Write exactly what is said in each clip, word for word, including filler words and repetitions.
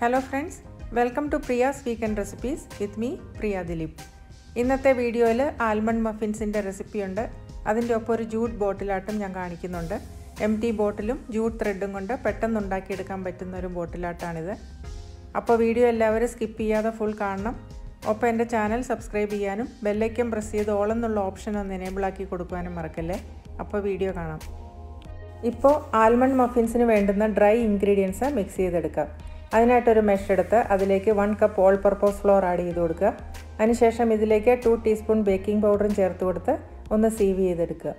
Hello friends, welcome to Priya's Weekend Recipes with me, Priya Dileep. ഇന്നത്തെ വീഡിയോയിൽ almond മഫിൻസിൻ്റെ recipe ഉണ്ട്. അതിൻ്റെ ഒപ്പം ഒരു ജ്യൂട്ട് ബോട്ടിലാട്ടം ഞാൻ കാണിക്കുന്നുണ്ട്. എം ടി ബോട്ടിലും ജ്യൂട്ട് ത്രെഡും കൊണ്ട് പെട്ടെന്ന് ഉണ്ടാക്കിയെടുക്കാൻ പറ്റുന്ന ഒരു ബോട്ടിലാട്ടാണിത്. അപ്പോൾ വീഡിയോ എല്ലാവരും സ്കിപ്പ് ചെയ്യാതെ ഫുൾ കാണണം. ഒപ്പം എൻ്റെ ചാനൽ സബ്സ്ക്രൈബ് ചെയ്യാനും ബെല്ലൈക്കൻ പ്രസ് ചെയ്ത് ഓൾ എന്നുള്ള ഓപ്ഷൻ ഒന്ന് എനേബിൾ ആക്കി കൊടുക്കാനും മറക്കല്ലേ. അപ്പോൾ വീഡിയോ കാണാം. ഇപ്പോൾ ആൽമണ്ട് മഫിൻസിന് വേണ്ടുന്ന ഡ്രൈ ഇൻഗ്രീഡിയൻസ് മിക്സ് ചെയ്തെടുക്കാം. അതിനായിട്ടൊരു മെഷ് എടുത്ത് അതിലേക്ക് one cup all purpose flour add ചെയ്ത് കൊടുക്കുക. അതിനുശേഷം ഇതിലേക്ക് ടു ടീസ്പൂൺ ബേക്കിംഗ് പൗഡറും ചേർത്ത് കൊടുത്ത് ഒന്ന് സീവ് ചെയ്തെടുക്കുക.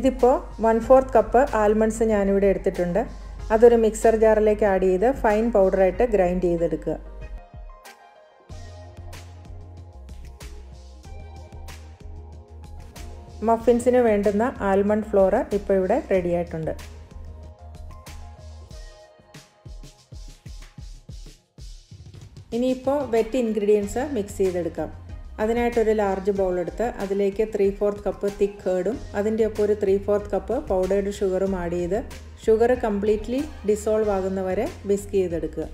ഇതിപ്പോൾ വൺ ഫോർത്ത് കപ്പ് ആൽമണ്ട്സ് ഞാനിവിടെ എടുത്തിട്ടുണ്ട്. അതൊരു മിക്സർ ജാറിലേക്ക് ആഡ് ചെയ്ത് ഫൈൻ പൗഡറായിട്ട് ഗ്രൈൻഡ് ചെയ്തെടുക്കുക. മഫിൻസിന് വേണ്ടുന്ന ആൽമണ്ട് ഫ്ലോർ ഇപ്പോൾ ഇവിടെ റെഡി ആയിട്ടുണ്ട്. ഇനിയിപ്പോൾ വെറ്റ് ഇൻഗ്രീഡിയൻസ് മിക്സ് ചെയ്തെടുക്കാം. അതിനായിട്ടൊരു ലാർജ് ബൗൾ എടുത്ത് അതിലേക്ക് ത്രീ ഫോർത്ത് കപ്പ് തിക്ക് കേർഡും അതിൻ്റെ ഒപ്പം ഒരു ത്രീ ഫോർത്ത് കപ്പ് പൗഡേർഡ് ഷുഗറും ആഡ് ചെയ്ത് ഷുഗർ കംപ്ലീറ്റ്ലി ഡിസോൾവ് ആകുന്നവരെ വിസ്ക് ചെയ്തെടുക്കുക.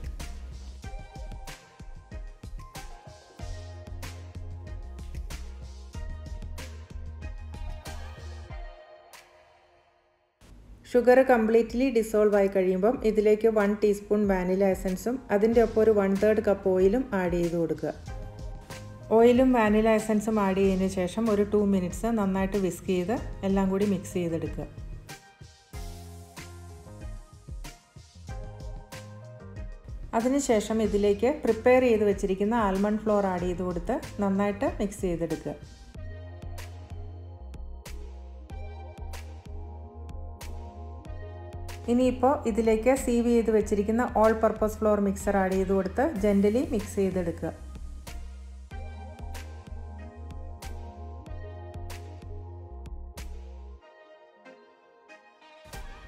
ഷുഗർ കംപ്ലീറ്റ്ലി ഡിസോൾവ് ആയി കഴിയുമ്പം ഇതിലേക്ക് വൺ ടീസ്പൂൺ വാനില എസൻസും അതിൻ്റെ ഒപ്പം ഒരു വൺ തേർഡ് കപ്പ് ഓയിലും ആഡ് ചെയ്ത് കൊടുക്കുക. ഓയിലും വാനില എസൻസും ആഡ് ചെയ്തതിന് ശേഷം ഒരു ടു മിനിറ്റ്സ് നന്നായിട്ട് വിസ്ക് ചെയ്ത് എല്ലാം കൂടി മിക്സ് ചെയ്തെടുക്കുക. അതിനുശേഷം ഇതിലേക്ക് പ്രിപ്പയർ ചെയ്ത് വെച്ചിരിക്കുന്ന ആൽമണ്ട് ഫ്ലോർ ആഡ് ചെയ്ത് കൊടുത്ത് നന്നായിട്ട് മിക്സ് ചെയ്തെടുക്കുക. ഇനിയിപ്പോൾ ഇതിലേക്ക് സീവ് ചെയ്ത് വെച്ചിരിക്കുന്ന all purpose flour mixer add ചെയ്ത് കൊടുത്ത് ജെന്റലി മിക്സ് ചെയ്തെടുക്കുക.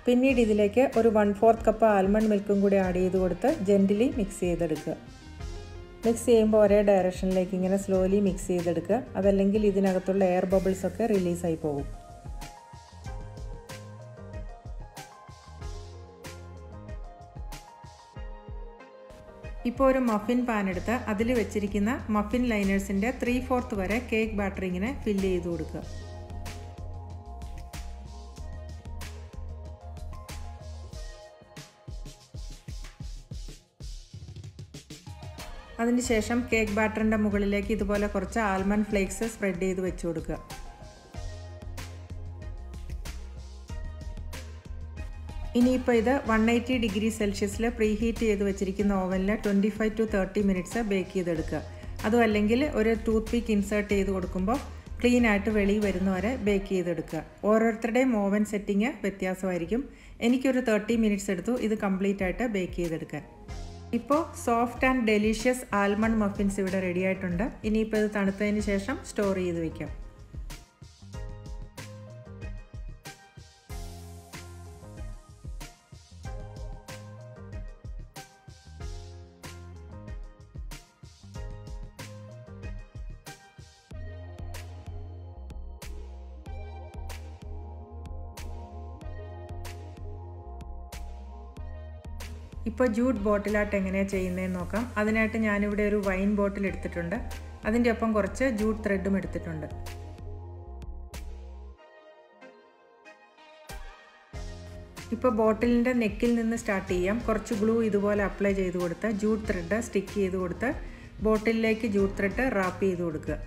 പിന്നീട് ഇതിലേക്ക് ഒരു വൺ ഫോർത്ത് കപ്പ് ആൽമണ്ട് മിൽക്കും കൂടി ആഡ് ചെയ്ത് കൊടുത്ത് ജെന്റിലി മിക്സ് ചെയ്തെടുക്കുക. മിക്സ് ചെയ്യുമ്പോൾ ഒരേ ഡയറക്ഷനിലേക്ക് ഇങ്ങനെ സ്ലോലി മിക്സ് ചെയ്തെടുക്കുക. അതല്ലെങ്കിൽ ഇതിനകത്തുള്ള എയർ ബബിൾസൊക്കെ റിലീസായി പോകും. ഇപ്പോൾ ഒരു മഫിൻ പാൻ എടുത്ത് അതിൽ വെച്ചിരിക്കുന്ന മഫിൻ ലൈനേഴ്സിൻ്റെ ത്രീ ഫോർത്ത് വരെ കേക്ക് ബാറ്റർ ഇങ്ങനെ ഫില്ല് ചെയ്ത് കൊടുക്കുക. അതിനുശേഷം കേക്ക് ബാറ്ററിൻ്റെ മുകളിലേക്ക് ഇതുപോലെ കുറച്ച് ആൽമണ്ട് ഫ്ലേക്സ് സ്പ്രെഡ് ചെയ്ത് വെച്ച് കൊടുക്കുക. ഇനിയിപ്പോൾ ഇത് വൺ എയ്റ്റി ഡിഗ്രി സെൽഷ്യസിൽ പ്രീഹീറ്റ് ചെയ്ത് വെച്ചിരിക്കുന്ന ഓവനിൽ twenty five to thirty minutes bake ചെയ്തെടുക്കുക. അതും അല്ലെങ്കിൽ ഒരു ടൂത്ത് പീക്ക് ഇൻസേർട്ട് ചെയ്ത് കൊടുക്കുമ്പോൾ ക്ലീനായിട്ട് വെളിയിൽ വരുന്നവരെ ബേക്ക് ചെയ്തെടുക്കുക. ഓരോരുത്തരുടെയും ഓവൻ സെറ്റിങ് വ്യത്യാസമായിരിക്കും. എനിക്കൊരു തേർട്ടി മിനിറ്റ്സ് എടുത്തു ഇത് കംപ്ലീറ്റ് ആയിട്ട് ബേക്ക് ചെയ്തെടുക്കാൻ. ഇപ്പോൾ soft and delicious almond muffins ഇവിടെ റെഡി ആയിട്ടുണ്ട്. ഇനിയിപ്പോൾ ഇത് തണുത്തതിന് ശേഷം സ്റ്റോർ ചെയ്ത് വയ്ക്കാം. ഇപ്പോൾ ജ്യൂട്ട് ബോട്ടിലായിട്ട് എങ്ങനെയാണ് ചെയ്യുന്നതെന്ന് നോക്കാം. അതിനായിട്ട് ഞാനിവിടെ ഒരു വൈൻ ബോട്ടിൽ എടുത്തിട്ടുണ്ട്. അതിൻ്റെ ഒപ്പം കുറച്ച് ജ്യൂട്ട് ത്രെഡും എടുത്തിട്ടുണ്ട്. ഇപ്പോൾ ബോട്ടിലിൻ്റെ നെക്കിൽ നിന്ന് സ്റ്റാർട്ട് ചെയ്യാം. കുറച്ച് ഗ്ലൂ ഇതുപോലെ അപ്ലൈ ചെയ്ത് കൊടുത്ത് ജ്യൂട്ട് ത്രെഡ് സ്റ്റിക്ക് ചെയ്ത് കൊടുത്ത് ബോട്ടിലേക്ക് ജ്യൂട്ട് ത്രെഡ് റാപ്പ് ചെയ്ത് കൊടുക്കുക.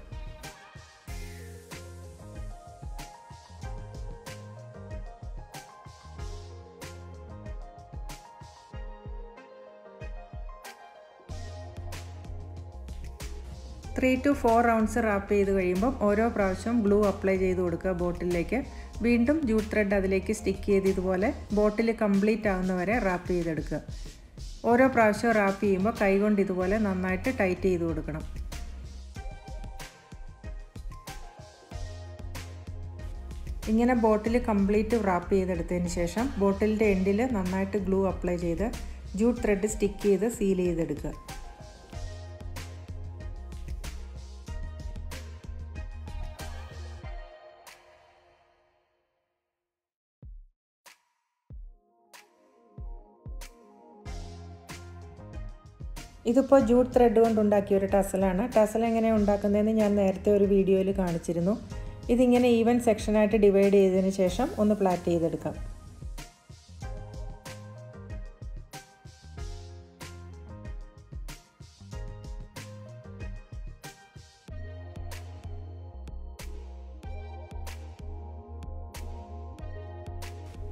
Three to four rounds wrap ചെയ്ത് കഴിയുമ്പം ഓരോ പ്രാവശ്യം ഗ്ലൂ അപ്ലൈ ചെയ്ത് കൊടുക്കുക ബോട്ടിലേക്ക്. വീണ്ടും ജ്യൂട്ട് ത്രെഡ് അതിലേക്ക് സ്റ്റിക്ക് ചെയ്ത് ഇതുപോലെ ബോട്ടിൽ കംപ്ലീറ്റ് ആകുന്നവരെ റാപ്പ് ചെയ്തെടുക്കുക. ഓരോ പ്രാവശ്യം റാപ്പ് ചെയ്യുമ്പോൾ കൈകൊണ്ട് ഇതുപോലെ നന്നായിട്ട് ടൈറ്റ് ചെയ്ത് കൊടുക്കണം. ഇങ്ങനെ ബോട്ടിൽ കംപ്ലീറ്റ് റാപ്പ് ചെയ്തെടുത്തതിന് ശേഷം ബോട്ടിലിൻ്റെ എൻഡിൽ നന്നായിട്ട് ഗ്ലൂ അപ്ലൈ ചെയ്ത് ജ്യൂട്ട് ത്രെഡ് സ്റ്റിക്ക് ചെയ്ത് സീൽ ചെയ്തെടുക്കുക. ഇതിപ്പോൾ ജൂട്ട് ത്രെഡ് കൊണ്ട് ഉണ്ടാക്കിയ ഒരു ടസലാണ്. ടസൽ എങ്ങനെ ഉണ്ടാക്കുന്നതെന്ന് ഞാൻ നേരത്തെ ഒരു വീഡിയോയിൽ കാണിച്ചിരുന്നു. ഇതിങ്ങനെ ഈവൻ സെക്ഷനായിട്ട് ഡിവൈഡ് ചെയ്തതിന് ശേഷം ഒന്ന് പ്ലാറ്റ് ചെയ്തെടുക്കാം.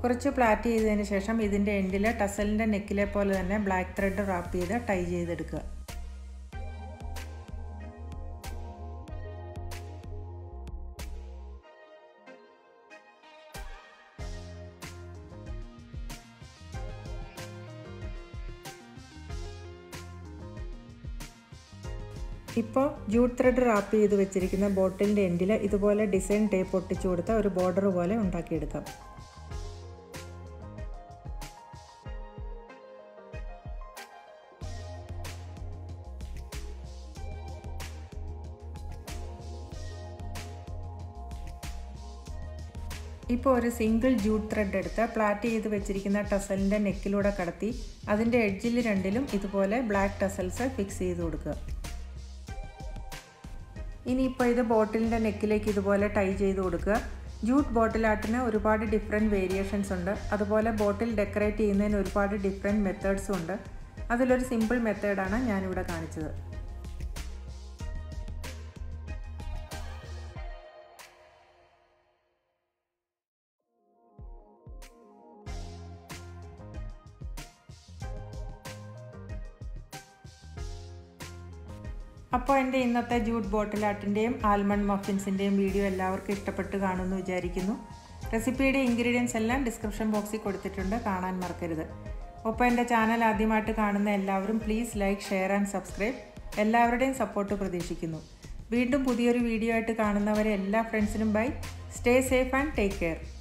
കുറച്ച് പ്ലാറ്റ് ചെയ്തതിന് ശേഷം ഇതിൻ്റെ എൻഡിൽ ടസലിൻ്റെ നെക്കിലെ പോലെ തന്നെ ബ്ലാക്ക് ത്രെഡ് റാപ്പ് ചെയ്ത് ടൈ ചെയ്തെടുക്കുക. ഇപ്പോൾ ജൂട്ട് ത്രെഡ് റാപ്പ് ചെയ്ത് വെച്ചിരിക്കുന്ന ബോട്ടിലിൻ്റെ എൻഡിൽ ഇതുപോലെ ഡിസൈൻ ടേപ്പ് ഒട്ടിച്ചു കൊടുത്ത ഒരു ബോർഡർ പോലെ ഉണ്ടാക്കിയെടുക്കാം. ഇപ്പോൾ ഒരു സിംഗിൾ ജൂട്ട് ത്രെഡ് എടുത്ത് പ്ലാറ്റ് ചെയ്ത് വെച്ചിരിക്കുന്ന ടസലിൻ്റെ നെക്കിലൂടെ കടത്തി അതിൻ്റെ എഡ്ജിൽ രണ്ടിലും ഇതുപോലെ ബ്ലാക്ക് ടസൽസ് ഫിക്സ് ചെയ്ത് കൊടുക്കുക. ഇനിയിപ്പോൾ ഇത് ബോട്ടിലിൻ്റെ നെക്കിലേക്ക് ഇതുപോലെ ടൈ ചെയ്ത് കൊടുക്കുക. ജൂട്ട് ബോട്ടിൽ ആർട്ടിന് ഒരുപാട് ഡിഫറെൻറ്റ് വേരിയേഷൻസ് ഉണ്ട്. അതുപോലെ ബോട്ടിൽ ഡെക്കറേറ്റ് ചെയ്യുന്നതിന് ഒരുപാട് ഡിഫറെൻറ്റ് മെത്തേഡ്സും ഉണ്ട്. അതിലൊരു സിമ്പിൾ മെത്തേഡാണ് ഞാനിവിടെ കാണിച്ചത്. അപ്പോൾ എൻ്റെ ഇന്നത്തെ ജൂട്ട് ബോട്ടിൽ ആർട്ടിൻ്റെയും ആൽമണ്ട് മഫിൻസിൻ്റെയും വീഡിയോ എല്ലാവർക്കും ഇഷ്ടപ്പെട്ട് കാണുമെന്ന് വിചാരിക്കുന്നു. റെസിപ്പിയുടെ ഇൻഗ്രീഡിയൻസ് എല്ലാം ഡിസ്ക്രിപ്ഷൻ ബോക്സിൽ കൊടുത്തിട്ടുണ്ട്, കാണാൻ മറക്കരുത്. ഒപ്പം എൻ്റെ ചാനൽ ആദ്യമായിട്ട് കാണുന്ന എല്ലാവരും please like, share and subscribe. എല്ലാവരുടെയും സപ്പോർട്ട് പ്രതീക്ഷിക്കുന്നു. വീണ്ടും പുതിയൊരു വീഡിയോ ആയിട്ട് കാണുന്നവരെ എല്ലാ ഫ്രണ്ട്സിനും bye. Stay safe and take care.